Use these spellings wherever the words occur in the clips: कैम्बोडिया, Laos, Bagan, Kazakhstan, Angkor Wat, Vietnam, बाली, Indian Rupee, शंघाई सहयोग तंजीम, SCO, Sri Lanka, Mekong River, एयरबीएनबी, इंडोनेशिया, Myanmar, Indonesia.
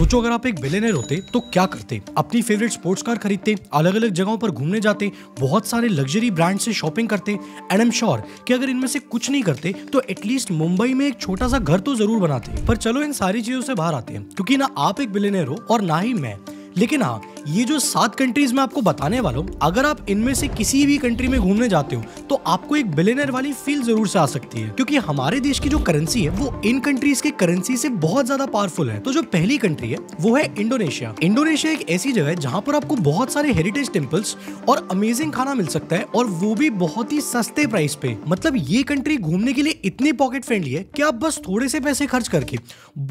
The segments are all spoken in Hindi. सोचो अगर आप एक बिलियनर होते तो क्या करते। अपनी फेवरेट स्पोर्ट्स कार खरीदते, अलग अलग जगहों पर घूमने जाते, बहुत सारे लग्जरी ब्रांड से शॉपिंग करते। एंड आई एम श्योर कि अगर इनमें से कुछ नहीं करते तो एटलीस्ट मुंबई में एक छोटा सा घर तो जरूर बनाते। पर चलो इन सारी चीजों से बाहर आते हैं, क्योंकि ना आप एक बिलियनर हो और ना ही मैं। लेकिन हाँ, ये जो 7 कंट्रीज मैं आपको बताने वाला हूँ, अगर आप इनमें से किसी भी कंट्री में घूमने जाते हो तो आपको एक बिलियनर वाली फील जरूर से आ सकती है, क्योंकि हमारे देश की जो करेंसी है वो इन कंट्रीज के करेंसी से बहुत ज्यादा पावरफुल है। तो जो पहली कंट्री है वो है इंडोनेशिया। इंडोनेशिया एक ऐसी जगह है जहाँ पर आपको बहुत सारे हेरिटेज टेम्पल्स और अमेजिंग खाना मिल सकता है, और वो भी बहुत ही सस्ते प्राइस पे। मतलब ये कंट्री घूमने के लिए इतनी पॉकेट फ्रेंडली है कि आप बस थोड़े से पैसे खर्च करके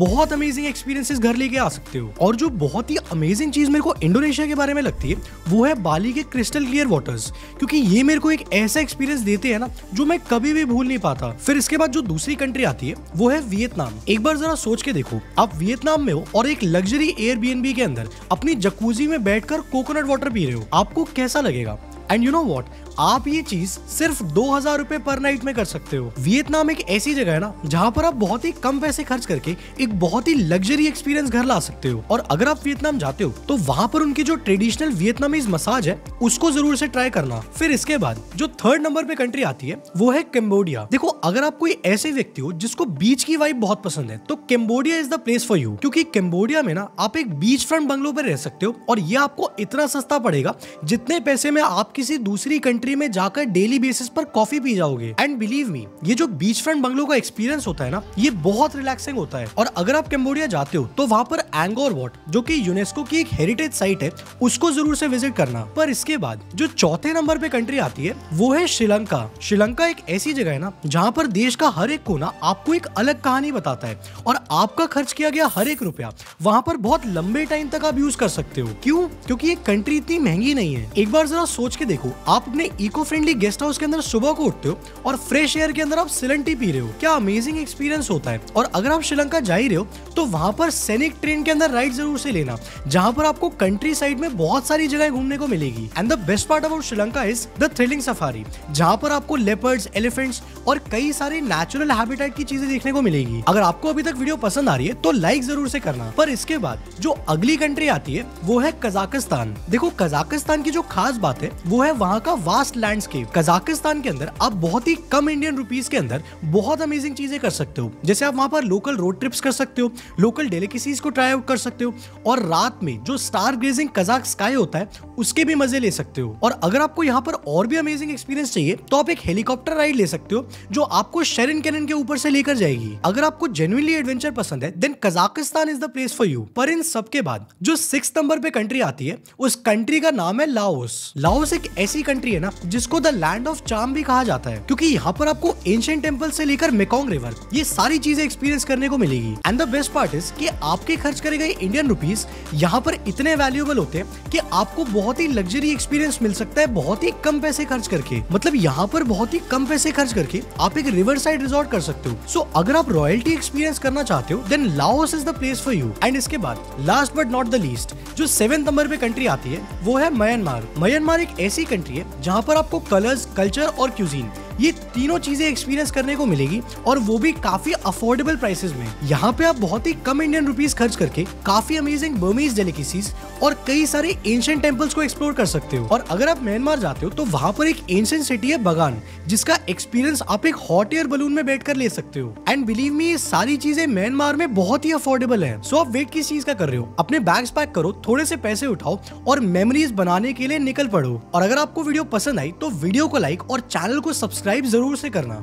बहुत अमेजिंग एक्सपीरियंसेस घर लेके आ सकते हो। और जो बहुत ही अमेजिंग चीज मेरे को इंडोनेशिया के बारे में लगती है वो है बाली के क्रिस्टल क्लियर वाटर्स, क्योंकि ये मेरे को एक ऐसा एक्सपीरियंस देते हैं ना जो मैं कभी भी भूल नहीं पाता। फिर इसके बाद जो दूसरी कंट्री आती है वो है वियतनाम। एक बार जरा सोच के देखो, आप वियतनाम में हो और एक लग्जरी एयरबीएनबी के अंदर अपनी जकूजी में बैठकर कोकोनट वाटर पी रहे हो, आपको कैसा लगेगा? एंड यू नो वॉट, आप ये चीज सिर्फ 2000 रुपए पर नाइट में कर सकते हो। वियतनाम एक ऐसी जगह है ना जहाँ पर आप बहुत ही कम पैसे खर्च करके एक बहुत ही लग्जरी एक्सपीरियंस घर ला सकते हो। और अगर आप वियतनाम जाते हो तो वहाँ पर उनकी जो ट्रेडिशनल वियतनामीज मसाज है उसको जरूर से ट्राई करना। फिर इसके बाद जो थर्ड नंबर पे कंट्री आती है वो है कैम्बोडिया। देखो, अगर आप कोई ऐसे व्यक्ति हो जिसको बीच की वाइब बहुत पसंद है तो कैम्बोडिया is the place for you, क्योंकि कैम्बोडिया में ना आप एक बीच फ्रंट बंगलो पर रह सकते हो और ये आपको इतना सस्ता पड़ेगा जितने पैसे में आप किसी दूसरी कंट्री में जाकर डेली बेसिस पर कॉफी पी जाओगे। एंड बिलीव मी, ये जो बीच फ्रंट बंगलो का एक्सपीरियंस होता है ना ये बहुत रिलैक्सिंग होता है। और अगर आप कैम्बोडिया जाते हो तो वहाँ पर एंगोर वॉट, जो कि यूनेस्को की एक हेरिटेज साइट है, उसको जरूर से विजिट करना। पर इसके बाद जो चौथे नंबर पे कंट्री आती है वो है श्रीलंका। श्रीलंका एक ऐसी जगह है ना जहाँ पर देश का हर एक कोना आपको एक अलग कहानी बताता है और आपका खर्च किया गया हर एक रुपया वहाँ पर बहुत लंबे टाइम तक आप यूज कर सकते हो। क्यों? क्योंकि ये कंट्री इतनी महंगी नहीं है। एक बार जरा सोच के देखो, आप अपने इको फ्रेंडली गेस्ट हाउस के अंदर सुबह को उठते हो और फ्रेश एयर के अंदर आप सिलन टी पी रहे हो, क्या अमेजिंग एक्सपीरियंस होता है। और अगर आप श्रीलंका जा ही रहे हो तो वहाँ पर सैनिक ट्रेन के अंदर राइड जरूर से लेना, जहाँ पर आपको कंट्री साइड में बहुत सारी जगह घूमने को मिलेगी। And the best part about Sri Lanka is the thrilling safari, जहाँ पर आपको लेपर्ड्स, एलिफेंट्स और कई सारे नेचुरल हैबिटेट की चीजें देखने को मिलेगी। अगर आपको अभी तक वीडियो पसंद आ रही है तो लाइक जरूर से करना। पर इसके बाद जो अगली कंट्री आती है वो है कजाकिस्तान। देखो, कजाकिस्तान की जो खास बात है वो है वहाँ का वास्ट लैंडस्केप। कजाकिस्तान के अंदर आप बहुत ही कम इंडियन रुपीस के अंदर बहुत अमेजिंग चीजें कर सकते हो, जैसे आप वहाँ पर लोकल रोड ट्रिप्स कर सकते हो, लोकल डेलिकेसीज को ट्राई आउट कर सकते हो, और रात में जो स्टार ग्रेजिंग कजाक स्काई होता है उसके भी मजे ले सकते हो। और अगर आपको यहाँ पर और भी अमेजिंग एक्सपीरियंस चाहिए तो आप एक हेलीकॉप्टर राइड ले सकते हो जो आपको शेरिन कैनन के ऊपर से लेकर जाएगी। अगर आपको जेन्युइनली एडवेंचर पसंद है then Kazakhstan is the place for you. पर इन सबके बाद जो 6 नंबर पे कंट्री आती है उस कंट्री का नाम है लाओस। लाओस एक ऐसी कंट्री है ना जिसको द लैंड ऑफ चार्म भी कहा जाता है, क्योंकि यहाँ पर आपको एंशिएंट टेम्पल से लेकर मेकोंग रिवर ये सारी चीजें एक्सपीरियंस करने को मिलेगी। And the best part is कि आपके खर्च करे गए इंडियन रुपीस यहाँ पर इतने वैल्यूएबल होते हैं कि आपको बहुत ही लग्जरी एक्सपीरियंस मिल सकता है बहुत ही कम पैसे खर्च करके। मतलब यहाँ पर बहुत ही कम पैसे खर्च करके आप एक रिवर साइड रिजॉर्ट कर सकते हो। सो अगर आप रॉयल्टी एक्सपीरियंस करना चाहते हो then Laos is the place for you. And इसके बाद last but not the least जो 7 नंबर पे कंट्री आती है वो है म्यांमार। म्यांमार एक ऐसी कंट्री है जहाँ पर आपको कलर्स, कल्चर और क्यूजीन ये तीनों चीजें एक्सपीरियंस करने को मिलेगी, और वो भी काफी अफोर्डेबल प्राइसेस में। यहाँ पे आप बहुत ही कम इंडियन रुपीस खर्च करके काफी अमेजिंग बर्मीज डेलिकेसीज और कई सारे एंशिएंट टेम्पल्स को एक्सप्लोर कर सकते हो। और अगर आप म्यांमार जाते हो तो वहाँ पर एक एंशिएंट सिटी है बगान, जिसका एक्सपीरियंस आप एक हॉट एयर बलून में बैठकर ले सकते हो। एंड बिलीव मी, ये सारी चीजें म्यांमार में बहुत ही अफोर्डेबल है। सो आप वेट किस चीज का कर रहे हो? अपने बैग्स पैक करो, थोड़े से पैसे उठाओ और मेमोरीज बनाने के लिए निकल पड़ो। और अगर आपको वीडियो पसंद आई तो वीडियो को लाइक और चैनल को सब्सक्राइब जरूर से करना।